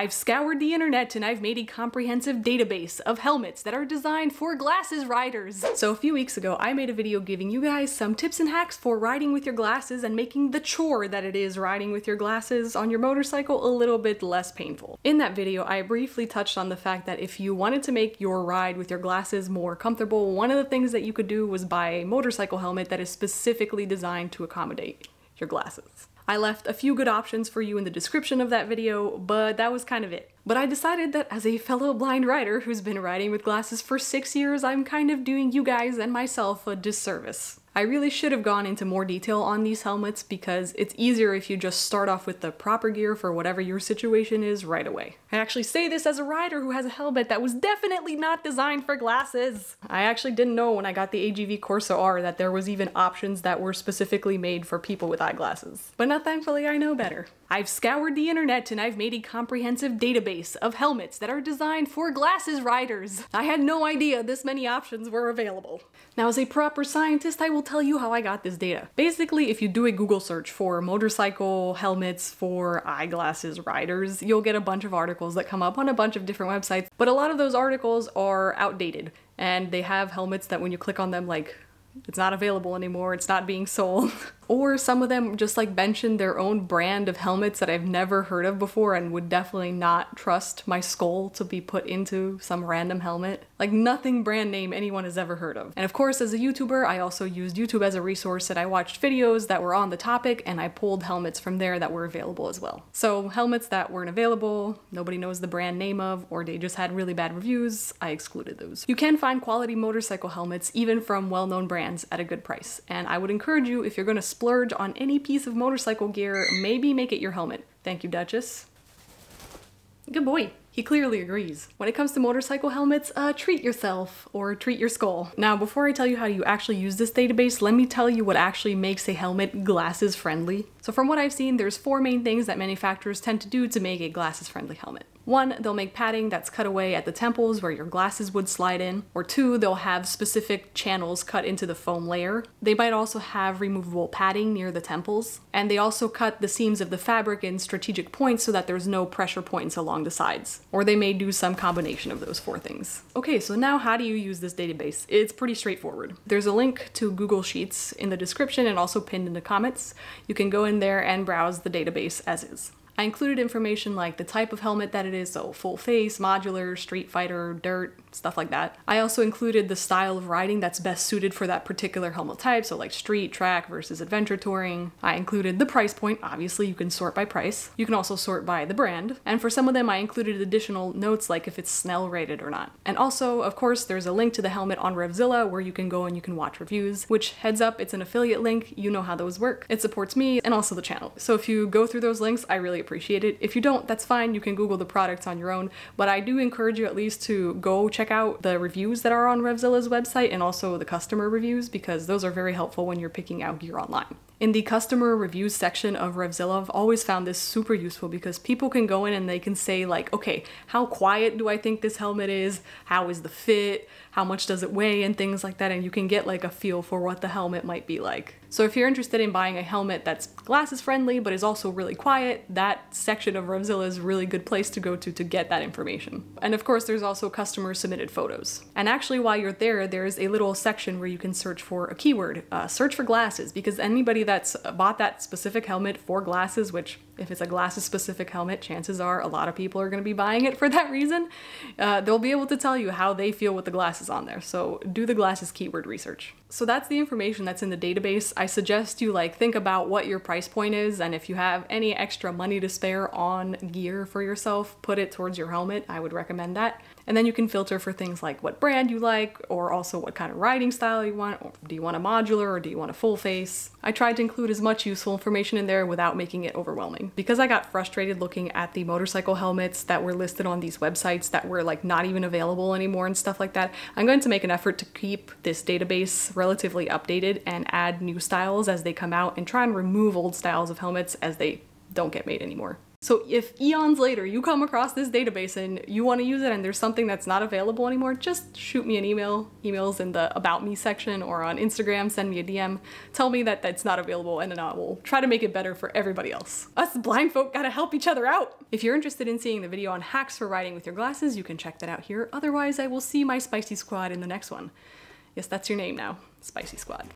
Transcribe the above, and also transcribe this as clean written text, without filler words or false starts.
I've scoured the internet and I've made a comprehensive database of helmets that are designed for glasses riders. So a few weeks ago, I made a video giving you guys some tips and hacks for riding with your glasses and making the chore that it is riding with your glasses on your motorcycle a little bit less painful. In that video, I briefly touched on the fact that if you wanted to make your ride with your glasses more comfortable, one of the things that you could do was buy a motorcycle helmet that is specifically designed to accommodate your glasses. I left a few good options for you in the description of that video, but that was kind of it. But I decided that as a fellow blind rider who's been riding with glasses for 6 years, I'm kind of doing you guys and myself a disservice. I really should have gone into more detail on these helmets because it's easier if you just start off with the proper gear for whatever your situation is right away. I actually say this as a rider who has a helmet that was definitely not designed for glasses. I actually didn't know when I got the AGV Corsa R that there was even options that were specifically made for people with eyeglasses. But now thankfully I know better. I've scoured the internet and I've made a comprehensive database of helmets that are designed for glasses riders. I had no idea this many options were available. Now as a proper scientist, I will tell you how I got this data. Basically, if you do a Google search for motorcycle helmets for eyeglasses riders, you'll get a bunch of articles that come up on a bunch of different websites, but a lot of those articles are outdated and they have helmets that when you click on them, like, it's not available anymore, it's not being sold. Or some of them just like mention their own brand of helmets that I've never heard of before and would definitely not trust my skull to be put into some random helmet. Like nothing brand name anyone has ever heard of. And of course, as a YouTuber, I also used YouTube as a resource and I watched videos that were on the topic and I pulled helmets from there that were available as well. So helmets that weren't available, nobody knows the brand name of, or they just had really bad reviews, I excluded those. You can find quality motorcycle helmets even from well-known brands at a good price. And I would encourage you, if you're gonna splurge on any piece of motorcycle gear, maybe make it your helmet. Thank you, Duchess. Good boy. He clearly agrees. When it comes to motorcycle helmets, treat yourself or treat your skull. Now, before I tell you how you actually use this database, let me tell you what actually makes a helmet glasses friendly. So from what I've seen, there's 4 main things that manufacturers tend to do to make a glasses friendly helmet. 1, they'll make padding that's cut away at the temples where your glasses would slide in. Or 2, they'll have specific channels cut into the foam layer. They might also have removable padding near the temples. And they also cut the seams of the fabric in strategic points so that there's no pressure points along the sides. Or they may do some combination of those 4 things. Okay, so now how do you use this database? It's pretty straightforward. There's a link to Google Sheets in the description and also pinned in the comments. You can go in there and browse the database as is. I included information like the type of helmet that it is, so full face, modular, street fighter, dirt, stuff like that. I also included the style of riding that's best suited for that particular helmet type, so like street, track versus adventure touring. I included the price point, obviously you can sort by price. You can also sort by the brand. And for some of them I included additional notes like if it's Snell rated or not. And also, of course, there's a link to the helmet on RevZilla where you can go and you can watch reviews, which heads up, it's an affiliate link, you know how those work. It supports me and also the channel. So if you go through those links, I really appreciate it. If you don't, that's fine. You can Google the products on your own, but I do encourage you at least to go check out the reviews that are on RevZilla's website and also the customer reviews, because those are very helpful when you're picking out gear online. In the customer reviews section of RevZilla, I've always found this super useful because people can go in and they can say like, okay, how quiet do I think this helmet is? How is the fit? How much does it weigh? And things like that. And you can get like a feel for what the helmet might be like. So if you're interested in buying a helmet that's glasses friendly, but is also really quiet, that section of RevZilla is a really good place to go to get that information. And of course, there's also customer submitted photos. And actually while you're there, there's a little section where you can search for a keyword, search for glasses, because anybody that's bought that specific helmet for glasses, which if it's a glasses specific helmet, chances are a lot of people are gonna be buying it for that reason. They'll be able to tell you how they feel with the glasses on there. So do the glasses keyword research. So that's the information that's in the database. I suggest you like think about what your price point is, and if you have any extra money to spare on gear for yourself, put it towards your helmet. I would recommend that. And then you can filter for things like what brand you like, or also what kind of riding style you want, or do you want a modular or do you want a full face? I tried to include as much useful information in there without making it overwhelming, because I got frustrated looking at the motorcycle helmets that were listed on these websites that were like not even available anymore and stuff like that. I'm going to make an effort to keep this database relatively updated and add new styles as they come out and try and remove old styles of helmets as they don't get made anymore. So if eons later you come across this database and you want to use it and there's something that's not available anymore, just shoot me an email. Email's in the About Me section, or on Instagram, send me a DM. Tell me that that's not available and then I will try to make it better for everybody else. Us blind folk gotta help each other out. If you're interested in seeing the video on hacks for riding with your glasses, you can check that out here. Otherwise, I will see my spicy squad in the next one. Yes, that's your name now, Spicy Squad.